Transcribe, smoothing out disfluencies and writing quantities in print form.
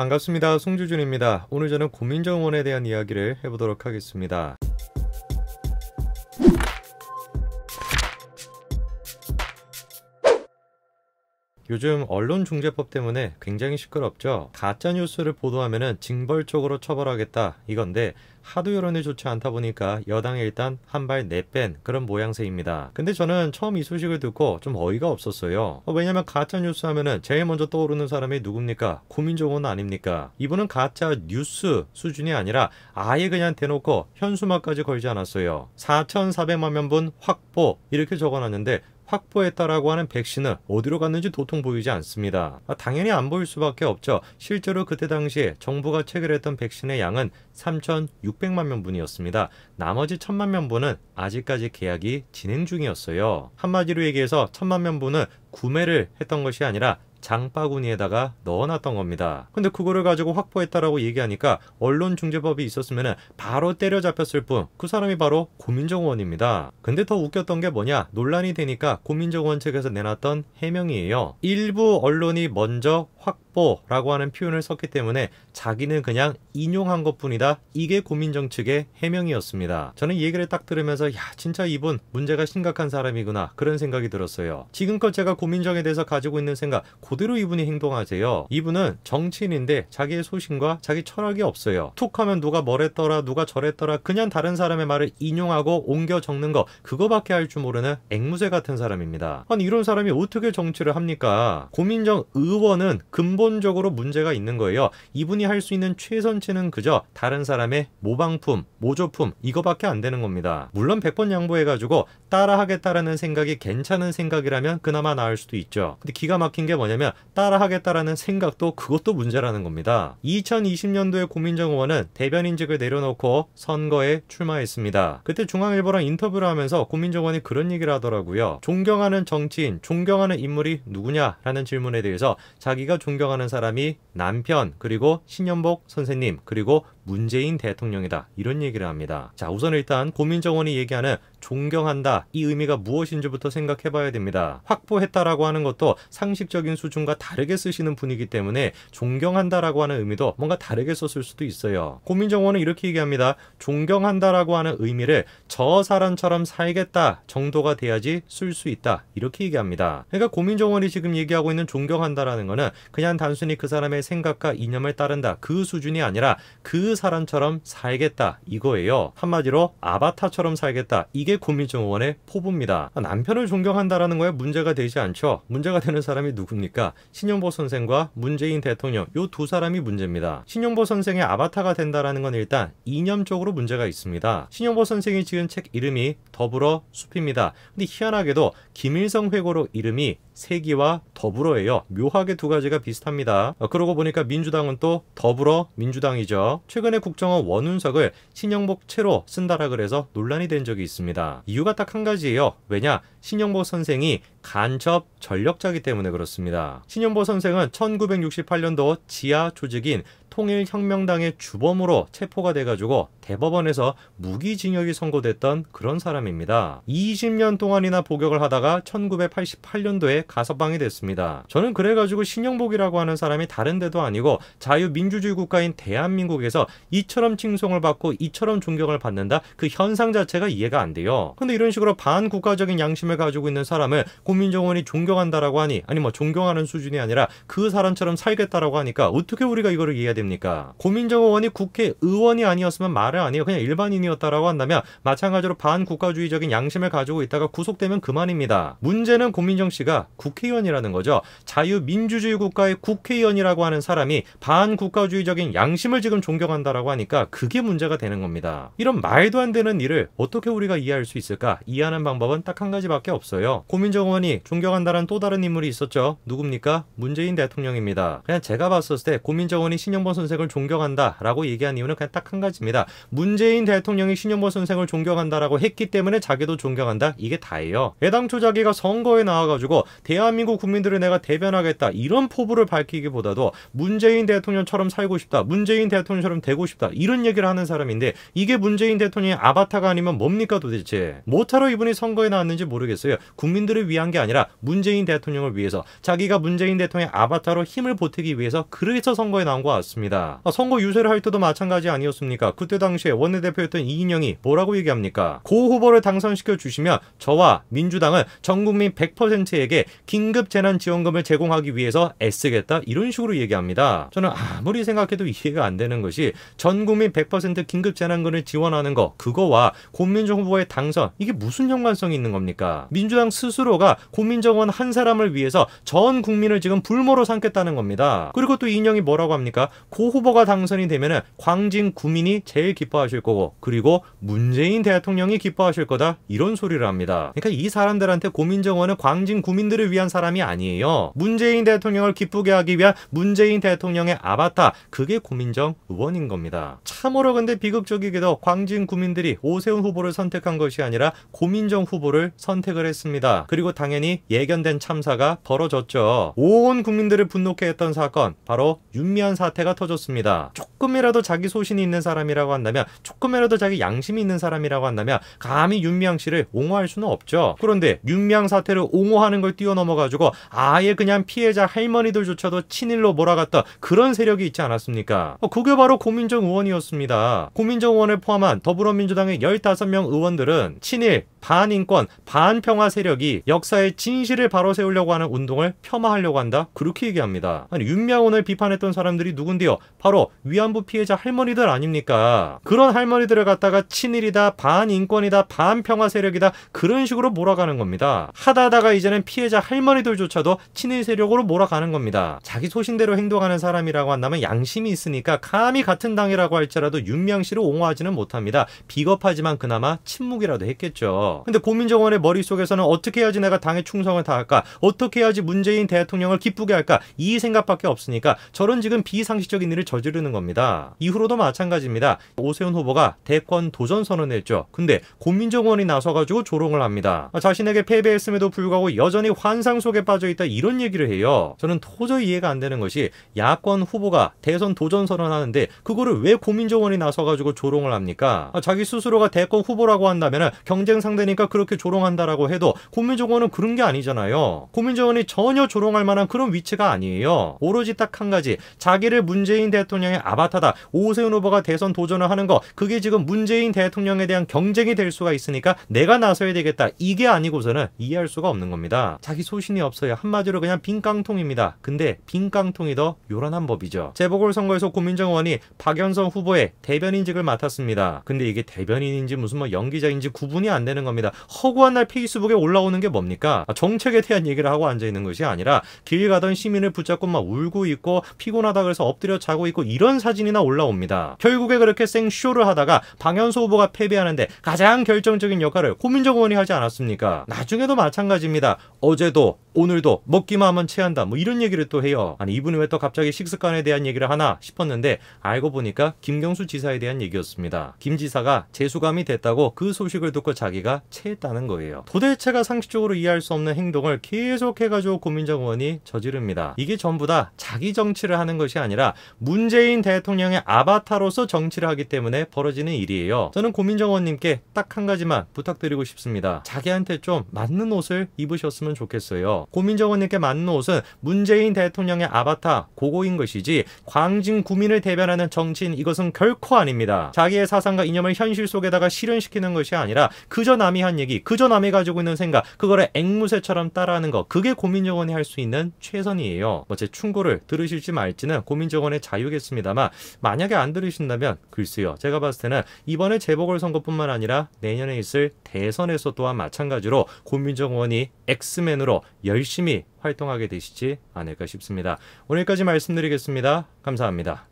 반갑습니다. 송주준입니다. 오늘 저는 고민정 의원에 대한 이야기를 해보도록 하겠습니다. 요즘 언론중재법 때문에 굉장히 시끄럽죠. 가짜뉴스를 보도하면 징벌적으로 처벌하겠다 이건데 하도 여론이 좋지 않다 보니까 여당에 일단 한 발 내뺀 그런 모양새입니다. 근데 저는 처음 이 소식을 듣고 좀 어이가 없었어요. 왜냐면 가짜뉴스 하면은 제일 먼저 떠오르는 사람이 누굽니까? 고민정 의원 아닙니까? 이분은 가짜뉴스 수준이 아니라 아예 그냥 대놓고 현수막까지 걸지 않았어요. 4,400만 명분 확보 이렇게 적어놨는데 확보했다라고 하는 백신은 어디로 갔는지 도통 보이지 않습니다. 당연히 안 보일 수밖에 없죠. 실제로 그때 당시 정부가 체결했던 백신의 양은 3,600만 명분이었습니다. 나머지 1,000만 명분은 아직까지 계약이 진행 중이었어요. 한마디로 얘기해서 1,000만 명분은 구매를 했던 것이 아니라 장바구니에다가 넣어놨던 겁니다. 근데 그거를 가지고 확보했다라고 얘기하니까 언론중재법이 있었으면 바로 때려잡혔을 뿐 그 사람이 바로 고민정 의원입니다. 근데 더 웃겼던 게 뭐냐, 논란이 되니까 고민정 의원 측에서 내놨던 해명이에요. 일부 언론이 먼저 확보라고 하는 표현을 썼기 때문에 자기는 그냥 인용한 것뿐이다, 이게 고민정 측의 해명이었습니다. 저는 이 얘기를 딱 들으면서 야, 진짜 이분 문제가 심각한 사람이구나 그런 생각이 들었어요. 지금껏 제가 고민정에 대해서 가지고 있는 생각 그대로 이분이 행동하세요. 이분은 정치인인데 자기의 소신과 자기 철학이 없어요. 툭하면 누가 뭐랬더라 누가 저랬더라 그냥 다른 사람의 말을 인용하고 옮겨 적는 거 그거밖에 할 줄 모르는 앵무새 같은 사람입니다. 아니 이런 사람이 어떻게 정치를 합니까? 고민정 의원은 근본적으로 문제가 있는 거예요. 이분이 할 수 있는 최선치는 그저 다른 사람의 모방품 모조품 이거밖에 안 되는 겁니다. 물론 100번 양보해가지고 따라하겠다라는 생각이 괜찮은 생각이라면 그나마 나을 수도 있죠. 근데 기가 막힌 게 뭐냐면 따라하겠다라는 생각도 그것도 문제라는 겁니다. 2020년도에 고민정 의원은 대변인직을 내려놓고 선거에 출마했습니다. 그때 중앙일보랑 인터뷰를 하면서 고민정 의원이 그런 얘기를 하더라고요. 존경하는 정치인, 존경하는 인물이 누구냐라는 질문에 대해서 자기가 존경하는 사람이 남편, 그리고 신영복 선생님, 그리고 문재인 대통령이다 이런 얘기를 합니다. 자, 우선 일단 고민정 의원이 얘기하는 존경한다 이 의미가 무엇인지부터 생각해봐야 됩니다. 확보했다라고 하는 것도 상식적인 수준과 다르게 쓰시는 분이기 때문에 존경한다라고 하는 의미도 뭔가 다르게 썼을 수도 있어요. 고민정 의원은 이렇게 얘기합니다. 존경한다라고 하는 의미를 저 사람처럼 살겠다 정도가 돼야지 쓸 수 있다 이렇게 얘기합니다. 그러니까 고민정 의원이 지금 얘기하고 있는 존경한다라는 거는 그냥 단순히 그 사람의 생각과 이념을 따른다 그 수준이 아니라 그 사람처럼 살겠다 이거예요. 한마디로 아바타처럼 살겠다 이게 고민정 의원의 포부입니다. 남편을 존경한다라는 거에 문제가 되지 않죠. 문제가 되는 사람이 누굽니까? 신영복 선생과 문재인 대통령 요 두 사람이 문제입니다. 신영복 선생의 아바타가 된다라는 건 일단 이념적으로 문제가 있습니다. 신영복 선생이 지은 책 이름이 더불어 숲입니다. 근데 희한하게도 김일성 회고록 이름이 세기와 더불어예요. 묘하게 두 가지가 비슷합니다. 그러고 보니까 민주당은 또 더불어민주당이죠. 최근에 국정원 원훈석을 신영복 채로 쓴다라 그래서 논란이 된 적이 있습니다. 이유가 딱 한 가지예요. 왜냐? 신영복 선생이 간첩 전력자이기 때문에 그렇습니다. 신영복 선생은 1968년도 지하 조직인 통일혁명당의 주범으로 체포가 돼가지고 대법원에서 무기징역이 선고됐던 그런 사람입니다. 20년 동안이나 복역을 하다가 1988년도에 가석방이 됐습니다. 저는 그래가지고 신영복이라고 하는 사람이 다른 데도 아니고 자유민주주의 국가인 대한민국에서 이처럼 칭송을 받고 이처럼 존경을 받는다 그 현상 자체가 이해가 안 돼요. 근데 이런 식으로 반국가적인 양심을 가지고 있는 사람을 고민정 의원이 존경한다라고 하니 아니 뭐 존경하는 수준이 아니라 그 사람처럼 살겠다라고 하니까 어떻게 우리가 이거를 이해해야 됩니까? 고민정 의원이 국회의원이 아니었으면 말을 안 해요. 그냥 일반인이었다라고 한다면 마찬가지로 반국가주의적인 양심을 가지고 있다가 구속되면 그만입니다. 문제는 고민정 씨가 국회의원이라는 거죠. 자유민주주의 국가의 국회의원이라고 하는 사람이 반국가주의적인 양심을 지금 존경한다라고 하니까 그게 문제가 되는 겁니다. 이런 말도 안 되는 일을 어떻게 우리가 이해할 수 있을까? 이해하는 방법은 딱 한 가지밖에 없어요. 고민정 의원이 존경한다는 또 다른 인물이 있었죠. 누굽니까? 문재인 대통령입니다. 그냥 제가 봤었을 때 고민정 의원이 신영복 선생을 존경한다 라고 얘기한 이유는 그냥 딱 한 가지입니다. 문재인 대통령이 신영복 선생을 존경한다라고 했기 때문에 자기도 존경한다 이게 다예요. 애당초 자기가 선거에 나와가지고 대한민국 국민들을 내가 대변하겠다 이런 포부를 밝히기보다도 문재인 대통령처럼 살고 싶다 문재인 대통령처럼 되고 싶다 이런 얘기를 하는 사람인데 이게 문재인 대통령의 아바타가 아니면 뭡니까 도대체? 뭐하러 이분이 선거에 나왔는지 모르겠어요. 모르겠어요. 국민들을 위한 게 아니라 문재인 대통령을 위해서, 자기가 문재인 대통령의 아바타로 힘을 보태기 위해서, 그래서 선거에 나온 것 같습니다. 선거 유세를 할 때도 마찬가지 아니었습니까? 그때 당시에 원내대표였던 이인영이 뭐라고 얘기합니까? 고 후보를 당선시켜 주시면 저와 민주당은 전 국민 100%에게 긴급 재난지원금을 제공하기 위해서 애쓰겠다, 이런 식으로 얘기합니다. 저는 아무리 생각해도 이해가 안 되는 것이, 전 국민 100% 긴급 재난금을 지원하는 거, 그거와 고민정 후보의 당선, 이게 무슨 연관성이 있는 겁니까? 민주당 스스로가 고민정 의원 한 사람을 위해서 전 국민을 지금 불모로 삼겠다는 겁니다. 그리고 또 이인영이 뭐라고 합니까? 고 후보가 당선이 되면은 광진 구민이 제일 기뻐하실 거고, 그리고 문재인 대통령이 기뻐하실 거다, 이런 소리를 합니다. 그러니까 이 사람들한테 고민정 의원은 광진 구민들을 위한 사람이 아니에요. 문재인 대통령을 기쁘게 하기 위한 문재인 대통령의 아바타, 그게 고민정 의원인 겁니다. 참으로 근데 비극적이게도 광진 구민들이 오세훈 후보를 선택한 것이 아니라 고민정 후보를 선택을 했습니다. 그리고 당연히 예견된 참사가 벌어졌죠. 온 국민들을 분노케 했던 사건, 바로 윤미향 사태가 터졌습니다. 조금이라도 자기 소신이 있는 사람이라고 한다면, 조금이라도 자기 양심이 있는 사람이라고 한다면 감히 윤미향 씨를 옹호할 수는 없죠. 그런데 윤미향 사태를 옹호하는 걸 뛰어넘어가지고 아예 그냥 피해자 할머니들조차도 친일로 몰아갔던 그런 세력이 있지 않았습니까? 그게 바로 고민정 의원이었습니다. 고민정 의원을 포함한 더불어민주당의 15명 의원들은 친일, 반인권, 반평화 세력이 역사의 진실을 바로 세우려고 하는 운동을 폄하하려고 한다, 그렇게 얘기합니다. 아니, 윤미향 의원을 비판했던 사람들이 누군데요? 바로 위안부 피해자 할머니들 아닙니까? 그런 할머니들을 갖다가 친일이다, 반인권이다, 반평화 세력이다, 그런 식으로 몰아가는 겁니다. 하다하다가 이제는 피해자 할머니들조차도 친일 세력으로 몰아가는 겁니다. 자기 소신대로 행동하는 사람이라고 한다면 양심이 있으니까 감히 같은 당이라고 할지라도 윤미향 씨를 옹호하지는 못합니다. 비겁하지만 그나마 침묵이라도 했겠죠. 근데 고민정 의원의 머릿속에서는 어떻게 해야지 내가 당에 충성을 다할까, 어떻게 해야지 문재인 대통령을 기쁘게 할까, 이 생각밖에 없으니까 저런 지금 비상식적인 일을 저지르는 겁니다. 이후로도 마찬가지입니다. 오세훈 후보가 대권 도전 선언했죠. 근데 고민정 의원이 나서가지고 조롱을 합니다. 자신에게 패배했음에도 불구하고 여전히 환상 속에 빠져있다, 이런 얘기를 해요. 저는 도저히 이해가 안 되는 것이, 야권 후보가 대선 도전 선언하는데 그거를 왜 고민정 의원이 나서가지고 조롱을 합니까? 자기 스스로가 대권 후보라고 한다면 경쟁 상대니까 그렇게 조롱한다라고 해도 고민정 의원은 그런 게 아니잖아요. 고민정 의원이 전혀 조롱할 만한 그런 위치가 아니에요. 오로지 딱 한 가지, 자기를 문재인 대통령의 아바타다, 오세훈 후보가 대선 도전을 하는 거, 그게 지금 문재인 대통령에 대한 경쟁이 될 수가 있으니까 내가 나서야 되겠다, 이게 아니고서는 이해할 수가 없는 겁니다. 자기 소신이 없어요. 한마디로 그냥 빈깡통입니다. 근데 빈깡통이 더 요란한 법이죠. 재보궐선거에서 고민정 의원이 박연선 후보의 대변인직을 맡았습니다. 근데 이게 대변인인지 무슨 뭐 연기자인지 구분이 안 되는 겁니다. 허구한 날 페이스북에 올라오는 게 뭡니까? 정책에 대한 얘기를 하고 앉아있는 것이 아니라 길 가던 시민을 붙잡고 막 울고 있고, 피곤하다 그래서 엎드려 자고 있고, 이런 사진이나 올라옵니다. 결국에 그렇게 생쇼를 하다가 박연선 후보가 패배하는데 가장 결정적인 역할을 고민정 의원이 하지 않았습니까? 나중에도 마찬가지입니다. 어제도 오늘도 먹기만 하면 체한다, 뭐 이런 얘기를 또 해요. 아니, 이분이 왜 또 갑자기 식습관에 대한 얘기를 하나 싶었는데 알고 보니까 김경수 지사에 대한 얘기였습니다. 김 지사가 재수감이 됐다고 그 소식을 듣고 자기가 체했다는 거예요. 도대체가 상식적으로 이해할 수 없는 행동을 계속해가지고 고민정 의원이 저지릅니다. 이게 전부 다 자기 정치를 하는 것이 아니라 문재인 대통령의 아바타로서 정치를 하기 때문에 벌어지는 일이에요. 저는 고민정 의원님께 딱 한 가지만 부탁드리고 싶습니다. 자기한테 좀 맞는 옷을 입으셨으면 좋겠어요. 고민정 의원님께 맞는 옷은 문재인 대통령의 아바타, 고고인 것이지 광진 구민을 대변하는 정치인, 이것은 결코 아닙니다. 자기의 사상과 이념을 현실 속에다가 실현시키는 것이 아니라 그저 남이 한 얘기, 그저 남이 가지고 있는 생각, 그거를 앵무새처럼 따라하는 거, 그게 고민정 의원이 할 수 있는 최선이에요. 뭐 제 충고를 들으실지 말지는 고민정 의원의 자유겠습니다만, 만약에 안 들으신다면 글쎄요, 제가 봤을 때는 이번에 재보궐선거뿐만 아니라 내년에 있을 대선에서 또한 마찬가지로 고민정 의원이 엑스맨으로 열심히 활동하게 되시지 않을까 싶습니다. 오늘까지 말씀드리겠습니다. 감사합니다.